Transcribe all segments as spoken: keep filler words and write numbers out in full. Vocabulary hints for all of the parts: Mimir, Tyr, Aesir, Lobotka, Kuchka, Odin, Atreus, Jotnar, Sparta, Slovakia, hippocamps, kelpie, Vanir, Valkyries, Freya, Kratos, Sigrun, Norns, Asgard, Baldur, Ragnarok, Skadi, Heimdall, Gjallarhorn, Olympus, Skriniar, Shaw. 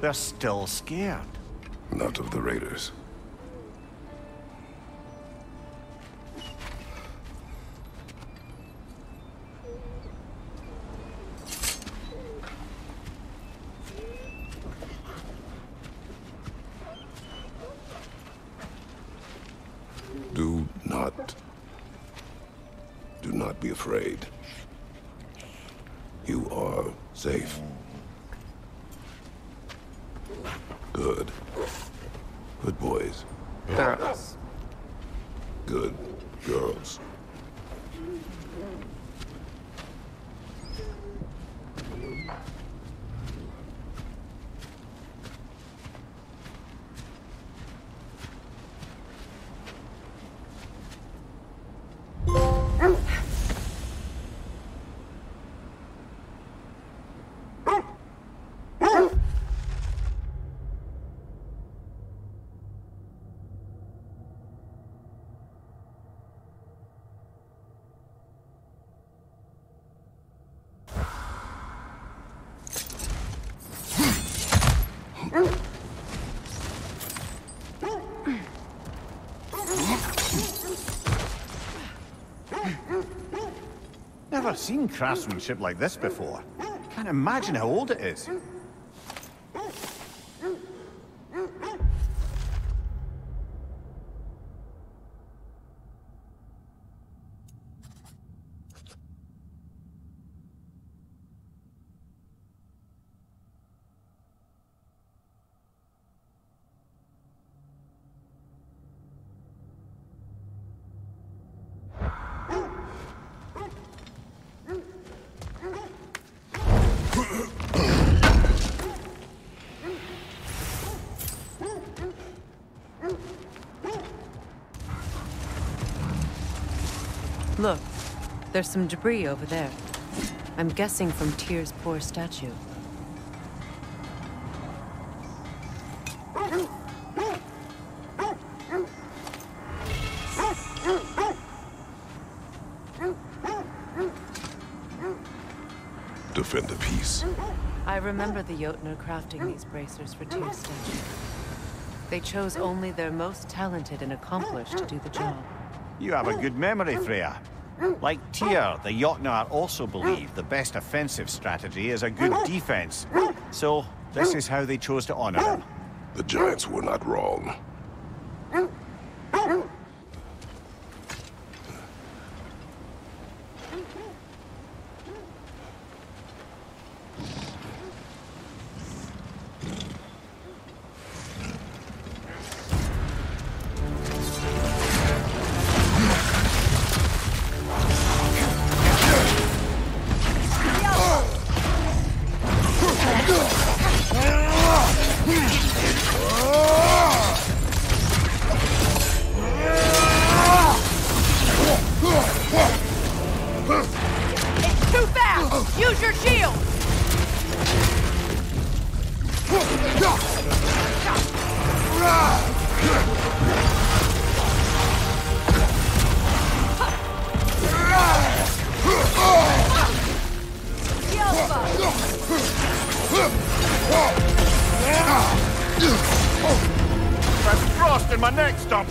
They're still scared. Not of the raiders. Do not... Do not be afraid. You are safe. Good. Good boys. Girls. Good girls. Never seen craftsmanship like this before. Can't imagine how old it is. Look, there's some debris over there. I'm guessing from Tyr's poor statue. Defend the peace. I remember the Jotnar crafting these bracers for Tyr's statue. They chose only their most talented and accomplished to do the job. You have a good memory, Freya. Like Tyr, the Jotnar also believe the best offensive strategy is a good defense. So, this is how they chose to honor him. The giants were not wrong. has frost in my neck stump!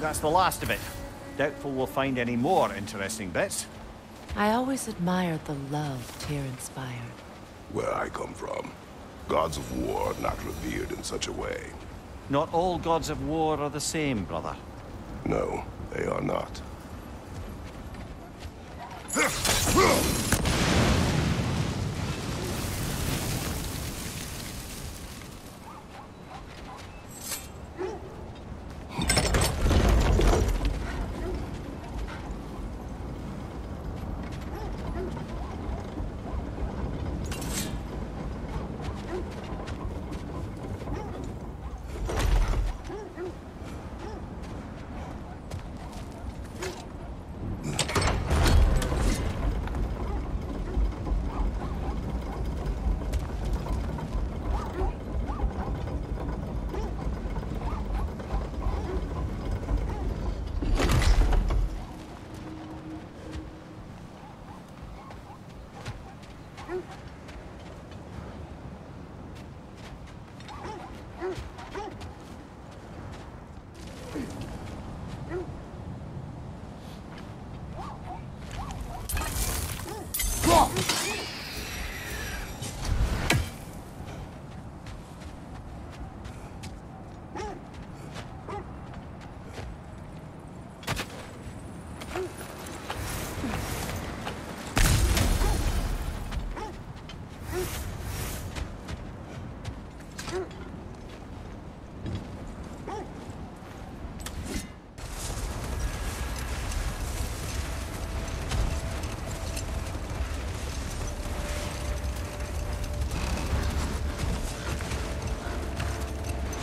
That's the last of it. Doubtful we'll find any more interesting bits. I always admired the love Tyr inspired. Where I come from, gods of war are not revered in such a way. Not all gods of war are the same, brother. No, they are not.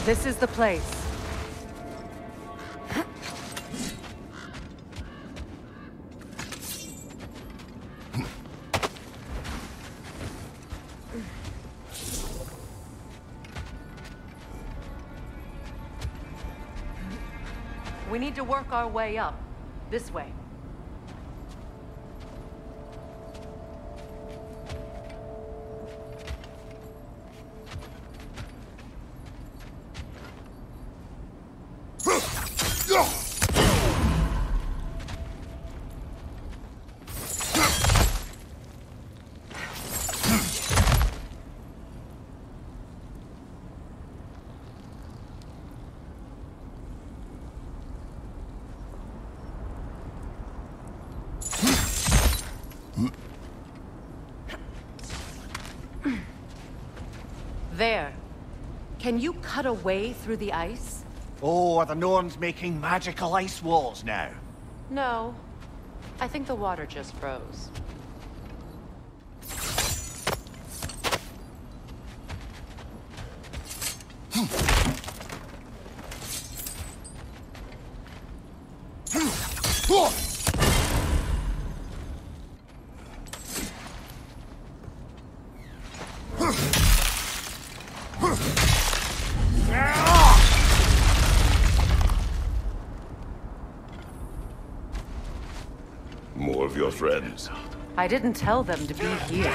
This is the place. We need to work our way up. This way. Can you cut a way through the ice? Oh, are the Norns making magical ice walls now? No. I think the water just froze. More of your friends. I didn't tell them to be here.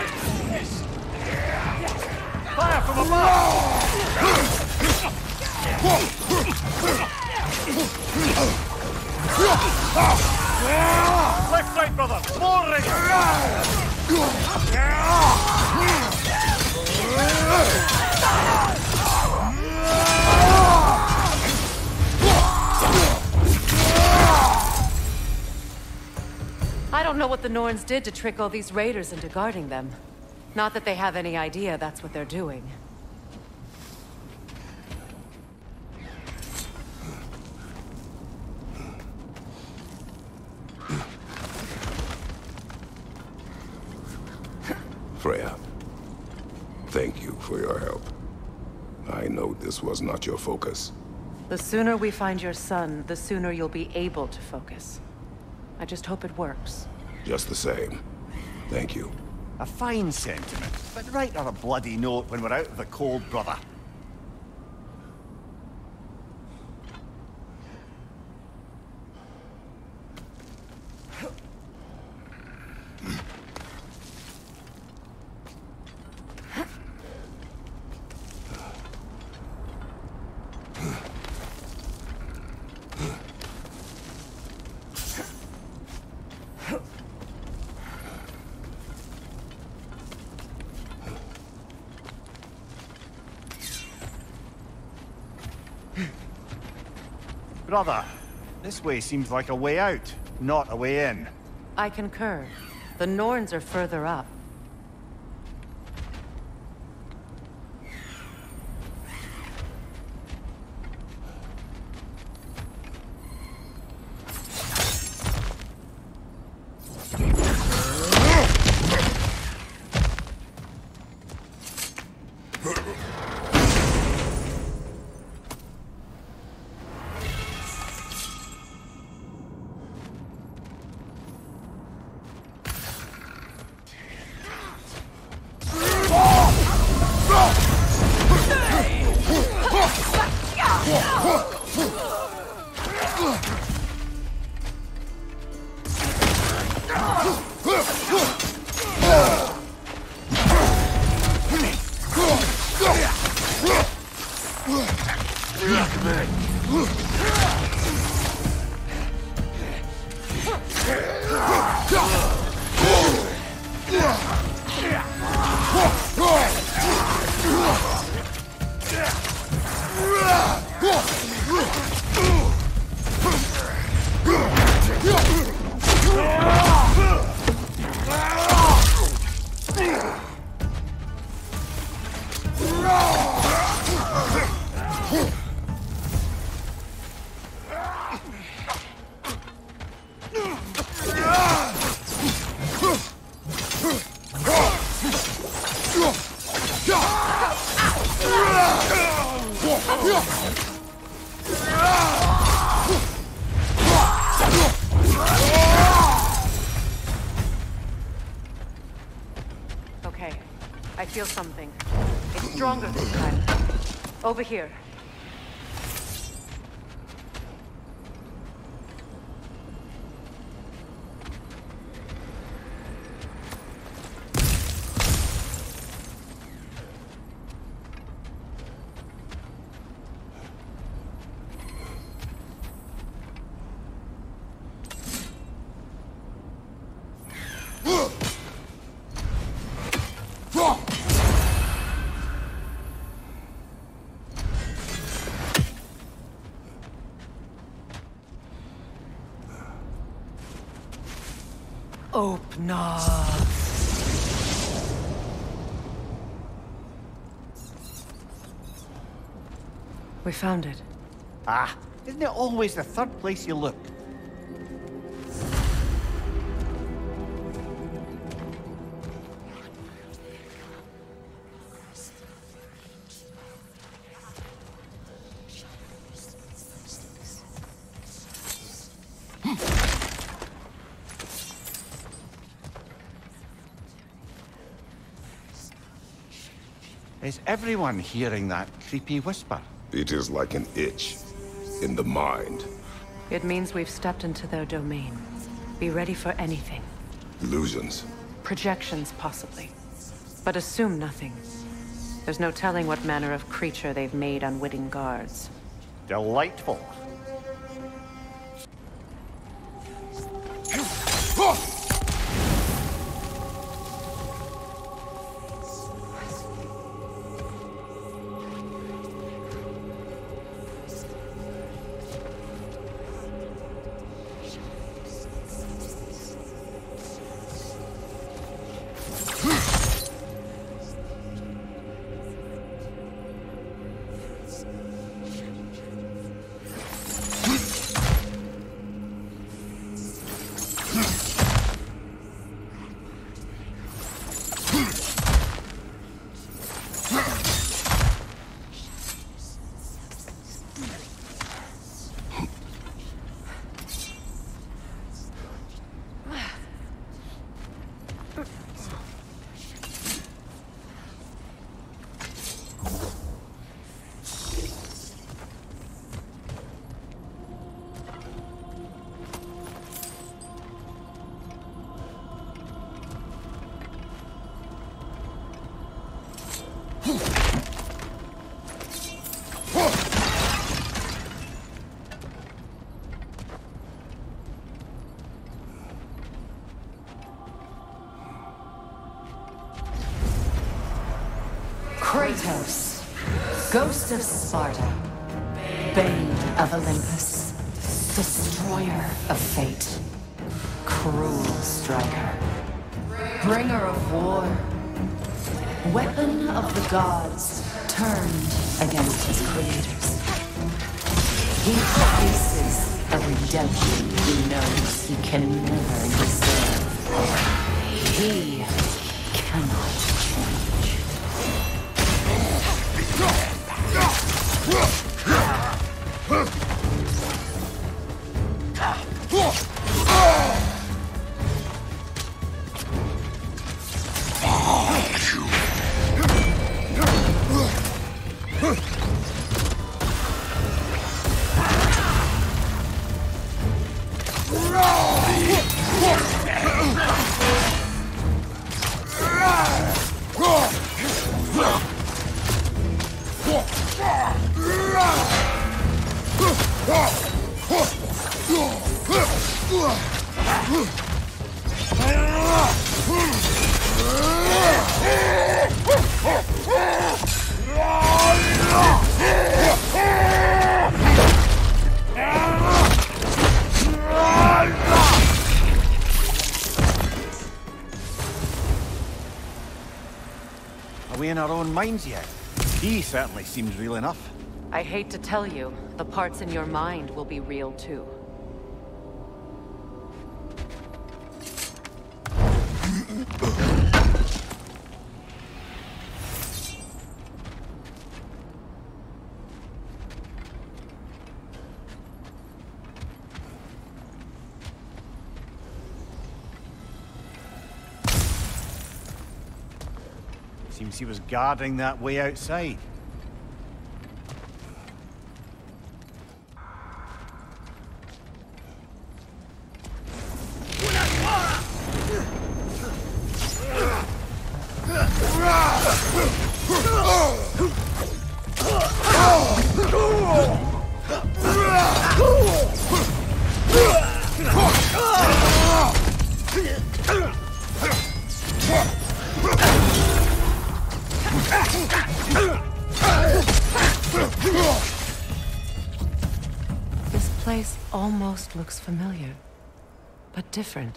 Fire from above! Left side, brother! More ring! I don't know what the Norns did to trick all these raiders into guarding them. Not that they have any idea that's what they're doing. Freya, thank you for your help. I know this was not your focus. The sooner we find your son, the sooner you'll be able to focus. I just hope it works. Just the same. Thank you. A fine sentiment, but write on a bloody note when we're out of the cold, brother. Brother, this way seems like a way out, not a way in. I concur. The Norns are further up. Feel something. It's stronger this time. Over here. No. We found it. Ah, isn't it always the third place you look? Is everyone hearing that creepy whisper? It is like an itch in the mind. It means we've stepped into their domain. Be ready for anything. Illusions. Projections, possibly. But assume nothing. There's no telling what manner of creature they've made unwitting guards. Delightful. Kratos, Ghost of Sparta, Bane of Olympus, Destroyer of Fate, Cruel Striker, Bringer of War, Weapon of the Gods turned against his creators. He faces a redemption he knows he can never deserve. He cannot change. Minds yet. He certainly seems real enough. I hate to tell you, the parts in your mind will be real too. He was guarding that way outside. Looks familiar, but different.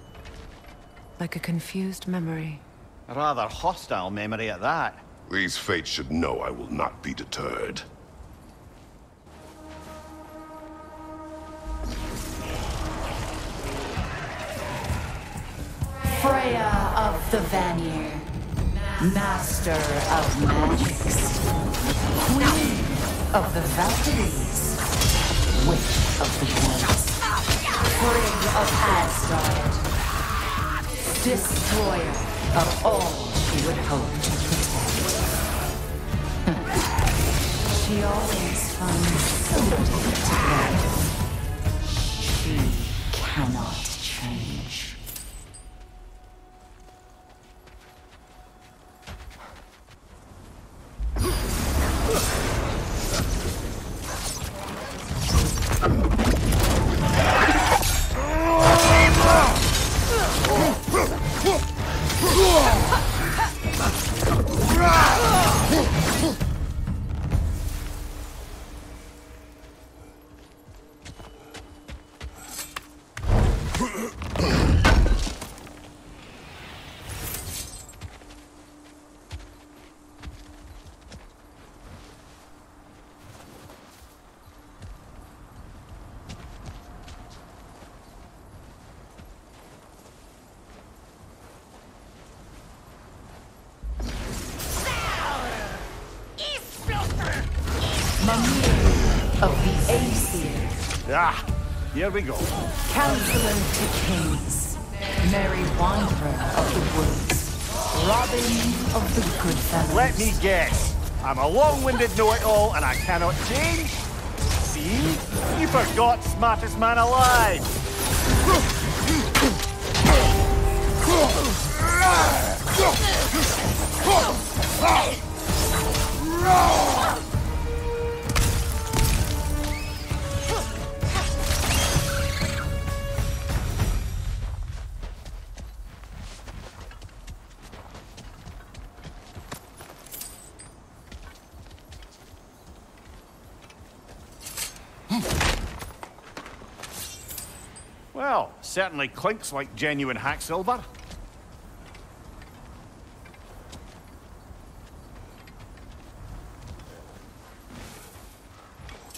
Like a confused memory. A rather hostile memory at that. These fates should know I will not be deterred. Freya of the Vanir, Master of Magics, Queen of the Valkyries, Witch of the Norns. Spring of Asgard, Destroyer of all she would hope to protect. She always finds somebody to love. She cannot change. Mimir of the Aesir. Ah, here we go. Counselor to kings. Merry wanderer of the woods. Robin of the good fellows. Let me guess. I'm a long-winded know-it-all and I cannot change. See? You forgot smartest man alive. Well, certainly clinks like genuine hack silver.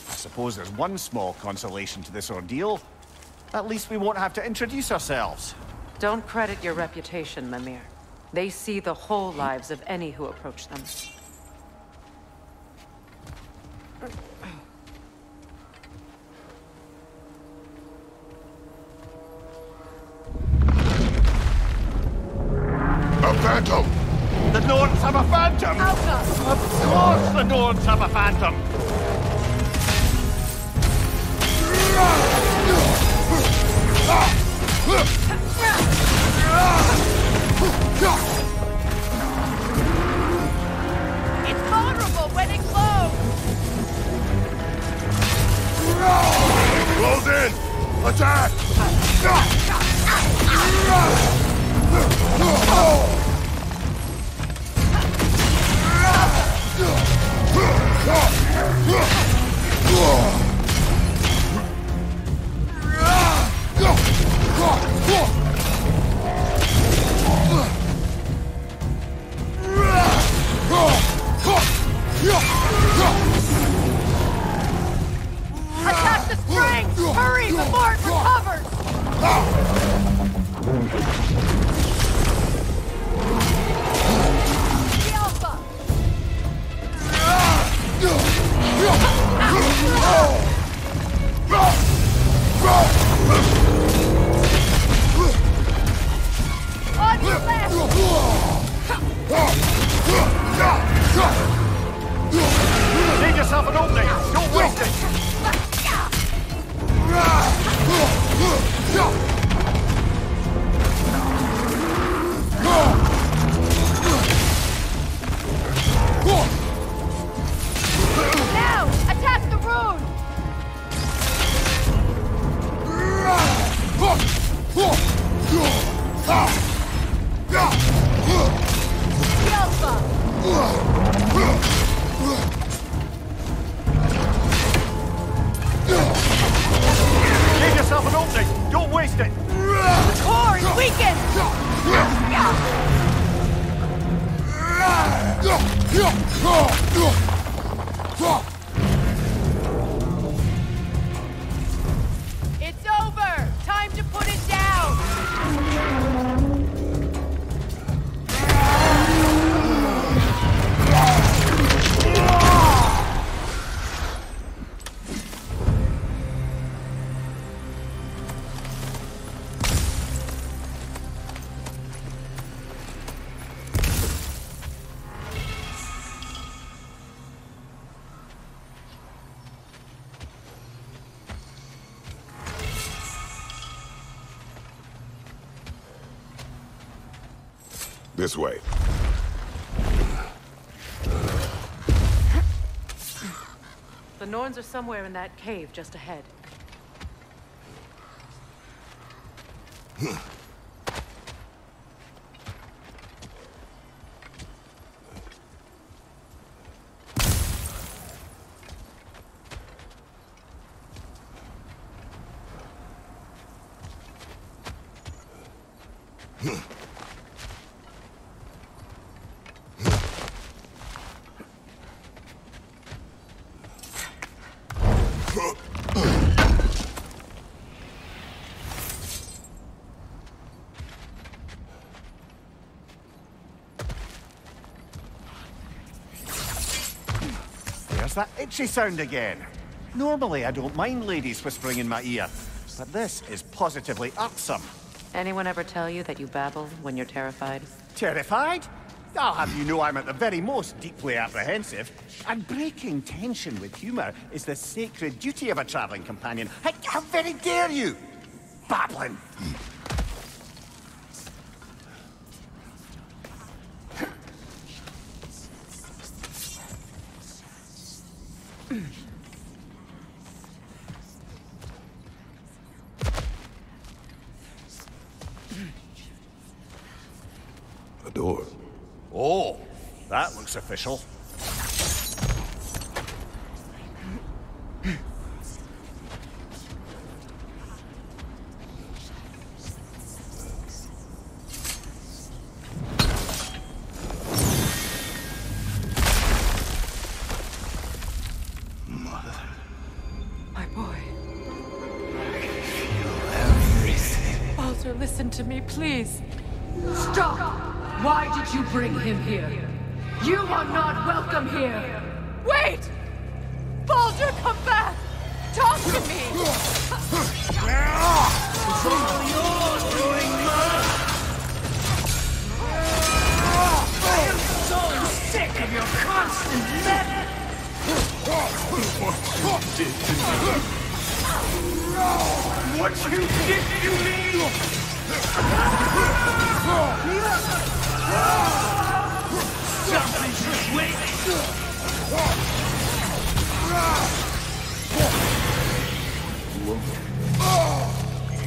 I suppose there's one small consolation to this ordeal. At least we won't have to introduce ourselves. Don't credit your reputation, Mimir. They see the whole lives of any who approach them. The Norns have a phantom! Alpha. Of course the Norns have a phantom! It's vulnerable when it glows! It glows in! Attack! Oh. Attack the springs! Hurry before it recovers! The Alpha! On your left! Leave yourself an opening! Don't waste it! Now! Attack the rune! Alpha! Give yourself an opening! Don't waste it! The core is weakened! It's over! Time to put it down! This way. The Norns are somewhere in that cave just ahead. That itchy sound again. Normally I don't mind ladies whispering in my ear, but this is positively irksome. Anyone ever tell you that you babble when you're terrified? Terrified? I'll have you know I'm at the very most deeply apprehensive, and breaking tension with humor is the sacred duty of a traveling companion. How, how very dare you! Babbling! Official. My boy. I can feel everything. Baldur, listen to me, please. Stop! Why did you bring him here? You are not welcome here! Wait! Baldur, come back! Talk to me! It's all yours, doing murder! I am so sick of your constant meddling! What did you do? What you did, you mean? Ah! Something just wait! Look.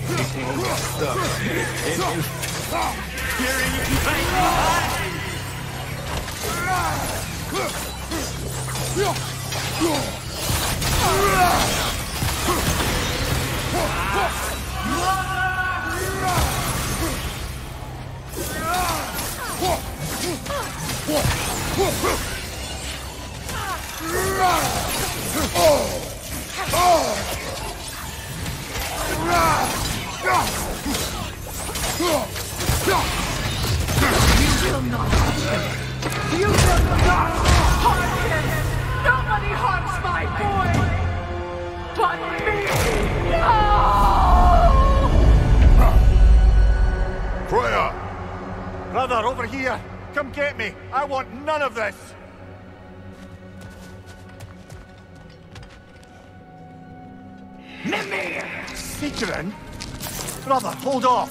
Anything will stop. And you... Hearing you fight behind! Whoa! Whoa! Whoa! Oh! Oh! You will not touch him! You will not harm him! Nobody harms my boy! But me! No! Freya! Brother, over here! Come get me! I want none of this! Mimir! Sigrun? Brother, hold off!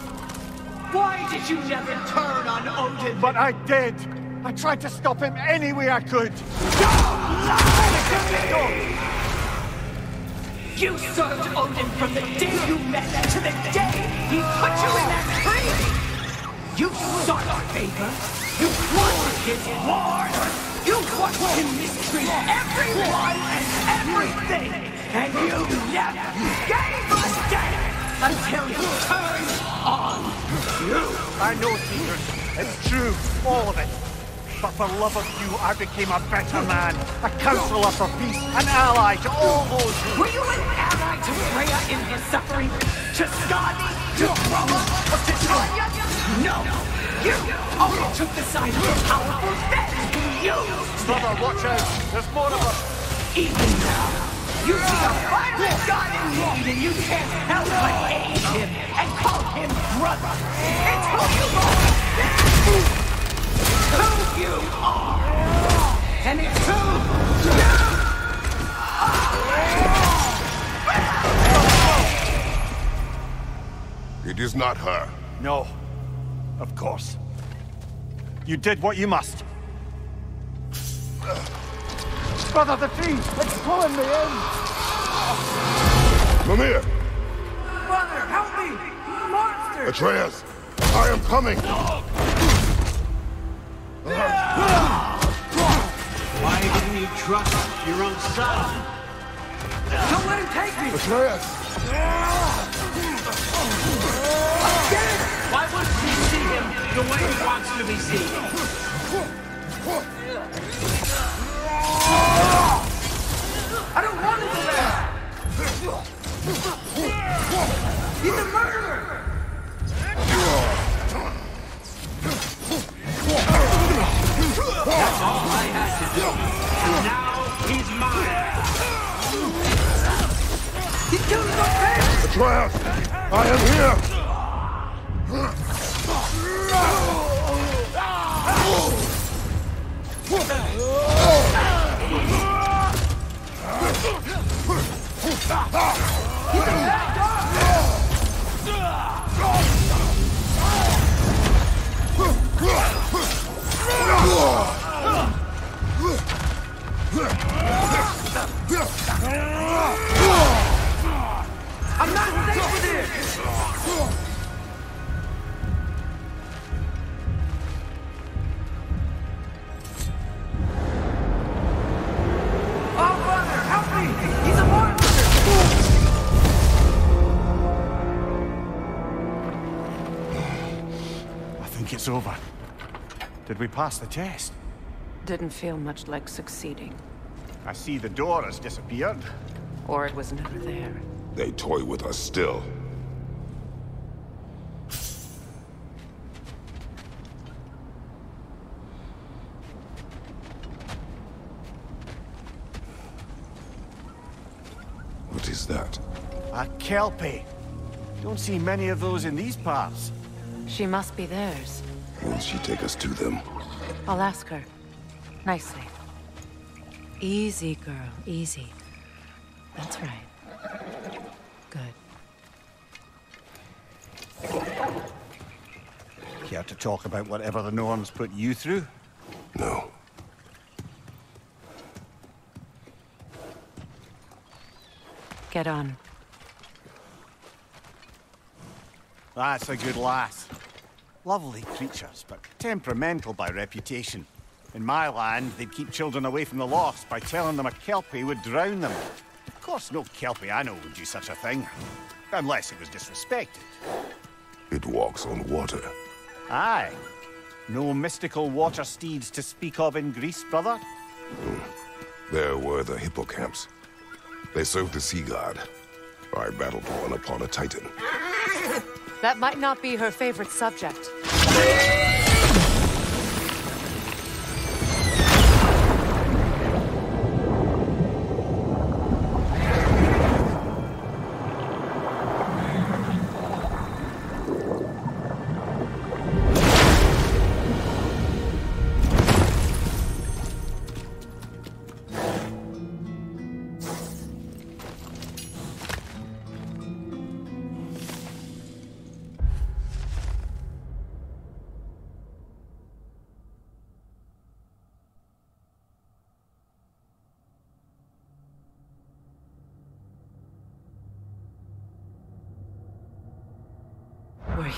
Why did you never turn on Odin? But I did! I tried to stop him any way I could! Don't lie to me! You served Odin from the day you met him to the day he put you in that tree! You sought our favor! You wanted his war! You wanted him mistreat everyone and everything! And you never gave us death until you turned on you! I know, Peter. It's true, all of it. But for love of you, I became a better man, a counselor for peace, an ally to all those who... Were you an ally to Freya in his suffering? To Skadi? To Roma? Or to Tyr? No! You only took the side of the powerful men who used them! Brother, watch out! There's more of us! Even now, you see a violent god in need and you can't help but aid him and call him brother! It's who you are! It's who you are! And it's who you are! It is not her. No. Of course. You did what you must. Brother, the tree! It's pulling me in! Mimir! Brother, help me! Monster! Atreus! I am coming! Why didn't you trust your own son? Don't let him take me! Atreus! Get it! Why wouldn't you see him the way he wants to be seen? I don't want him to live! He's a murderer! That's all I had to do. And now he's mine! He killed my family! Atreus! I am here! He's a bad dog. I'm not safe with this! It's over. Did we pass the test? Didn't feel much like succeeding. I see the door has disappeared. Or it was never there. They toy with us still. What is that? A kelpie. Don't see many of those in these parts. She must be theirs. Will she take us to them? I'll ask her. Nicely. Easy, girl. Easy. That's right. Good. Care to talk about whatever the Norns put you through? No. Get on. That's a good lass. Lovely creatures, but temperamental by reputation. In my land, they'd keep children away from the lost by telling them a kelpie would drown them. Of course, no kelpie I know would do such a thing. Unless it was disrespected. It walks on water. Aye. No mystical water steeds to speak of in Greece, brother? Mm. There were the hippocamps. They served the sea god. I battled one upon a titan. That might not be her favorite subject.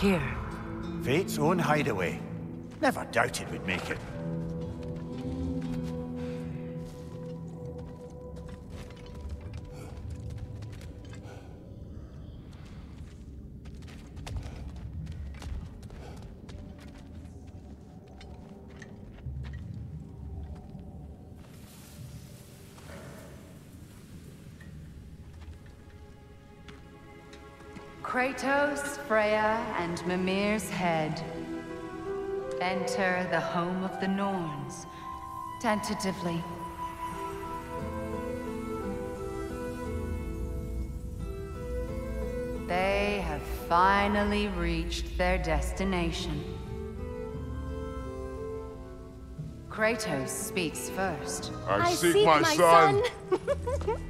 Here. Fate's own hideaway. Never doubted we'd make it. Kratos, Freya, and Mimir's head. Enter the home of the Norns, tentatively. They have finally reached their destination. Kratos speaks first. I, I seek, seek my, my son! son.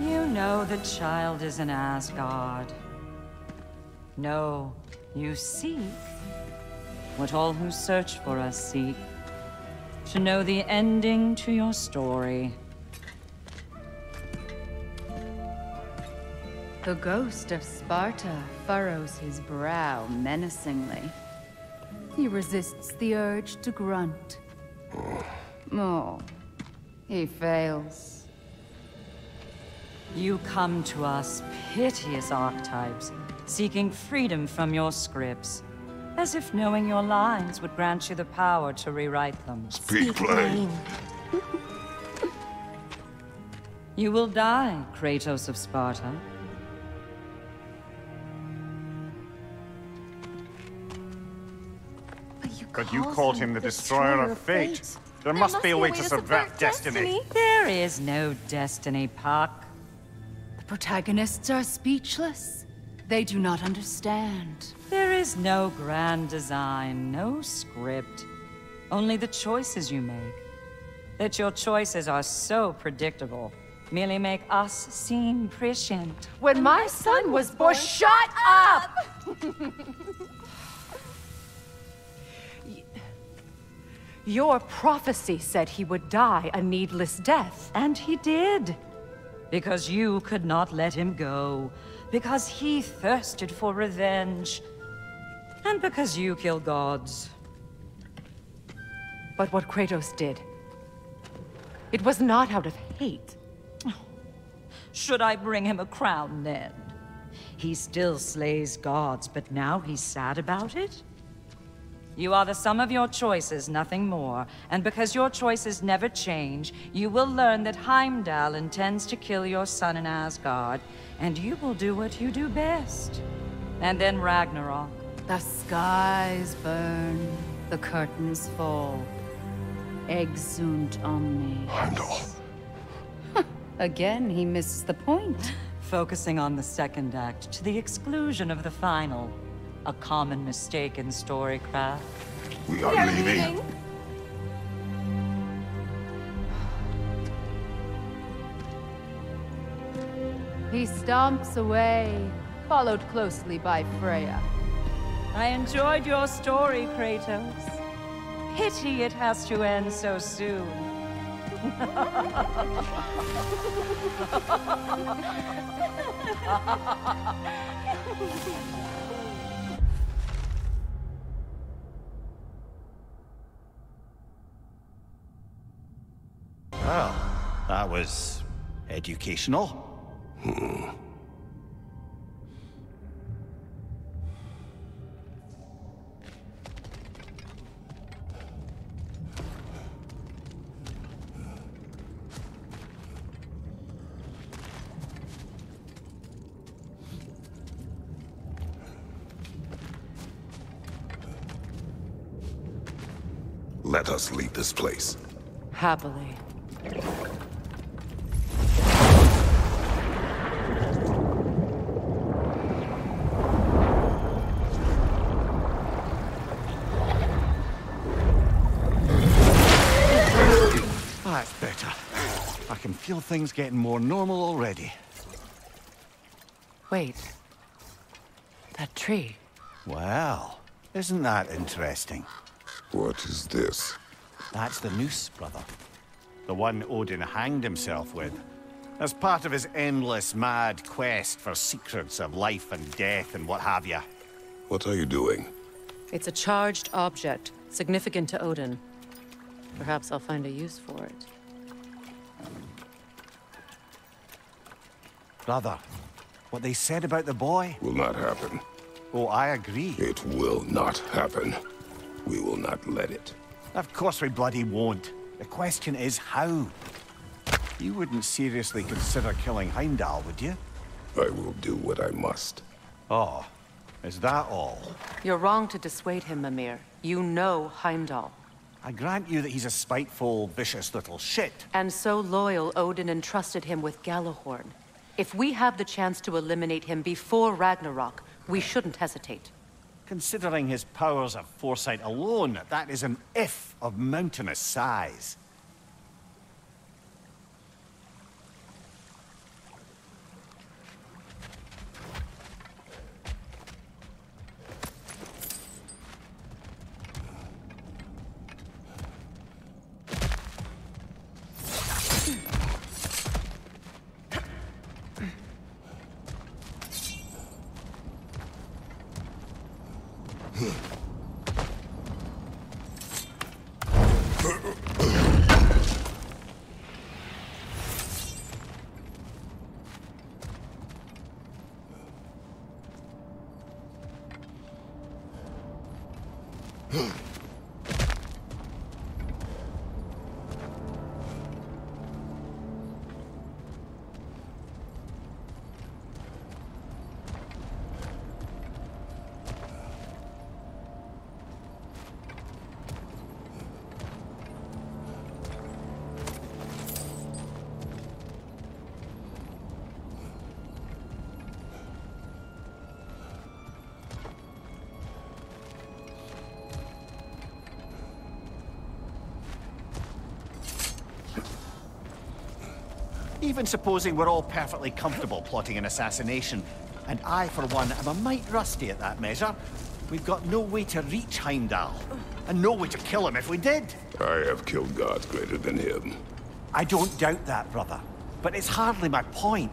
You know the child is in Asgard. No, you seek what all who search for us seek, to know the ending to your story. The ghost of Sparta furrows his brow menacingly. He resists the urge to grunt. Oh, he fails. You come to us, piteous archetypes, seeking freedom from your scripts, as if knowing your lines would grant you the power to rewrite them. Speak plain. You will die, Kratos of Sparta. But you called him the destroyer of fate. There must be a way to subvert destiny. There is no destiny, Puck. The protagonists are speechless. They do not understand. There is no grand design, no script. Only the choices you make. That your choices are so predictable merely make us seem prescient. When my son was born... Shut up! Your prophecy said he would die a needless death. And he did. Because you could not let him go. Because he thirsted for revenge. And because you kill gods. But what Kratos did, it was not out of hate. Should I bring him a crown then? He still slays gods, but now he's sad about it? You are the sum of your choices, nothing more. And because your choices never change, you will learn that Heimdall intends to kill your son in Asgard, and you will do what you do best. And then Ragnarok. The skies burn, the curtains fall. Exunt omni. Heimdall. Again, he misses the point. Focusing on the second act to the exclusion of the final. A common mistake in storycraft. We are They're leaving. leaving. He stomps away, followed closely by Freya. I enjoyed your story, Kratos. Pity it has to end so soon. Well, that was educational. Hmm. Let us leave this place. Happily. That's better. I can feel things getting more normal already. Wait. That tree. Well, isn't that interesting? What is this? That's the noose, brother. The one Odin hanged himself with, as part of his endless mad quest for secrets of life and death and what have you. What are you doing? It's a charged object, significant to Odin. Perhaps I'll find a use for it. Brother, what they said about the boy... Will not happen. Oh, I agree. It will not happen. We will not let it. Of course we bloody won't. The question is how? You wouldn't seriously consider killing Heimdall, would you? I will do what I must. Oh, is that all? You're wrong to dissuade him, Mimir. You know Heimdall. I grant you that he's a spiteful, vicious little shit. And so loyal, Odin entrusted him with Gjallarhorn. If we have the chance to eliminate him before Ragnarok, we shouldn't hesitate. Considering his powers of foresight alone, that is an if of mountainous size. Even supposing we're all perfectly comfortable plotting an assassination, and I, for one, am a mite rusty at that measure, we've got no way to reach Heimdall, and no way to kill him if we did. I have killed gods greater than him. I don't doubt that, brother, but it's hardly my point.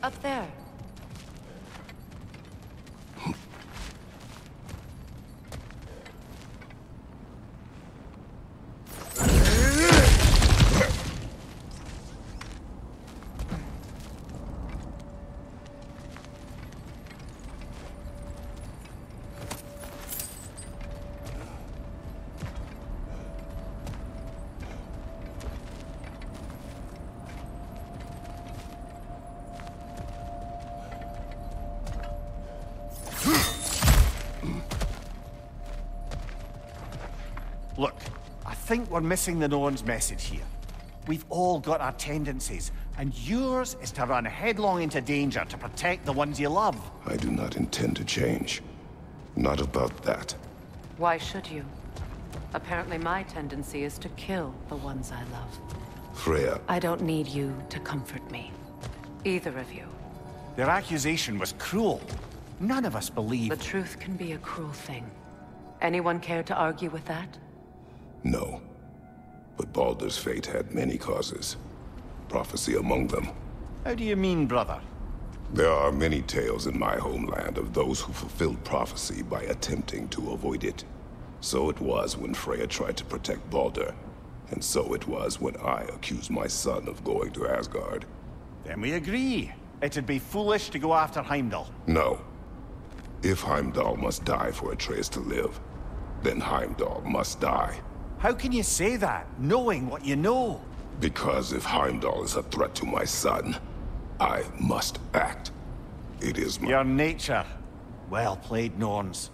Up there. Look, I think we're missing the Norns' message here. We've all got our tendencies, and yours is to run headlong into danger to protect the ones you love. I do not intend to change. Not about that. Why should you? Apparently my tendency is to kill the ones I love. Freya. I don't need you to comfort me. Either of you. Their accusation was cruel. None of us believe... The truth can be a cruel thing. Anyone care to argue with that? No. But Baldur's fate had many causes, prophecy among them. How do you mean, brother? There are many tales in my homeland of those who fulfilled prophecy by attempting to avoid it. So it was when Freya tried to protect Baldur, and so it was when I accused my son of going to Asgard. Then we agree. It'd be foolish to go after Heimdall. No. If Heimdall must die for Atreus to live, then Heimdall must die. How can you say that, knowing what you know? Because if Heimdall is a threat to my son, I must act. It is my... Your nature. Well played, Norns.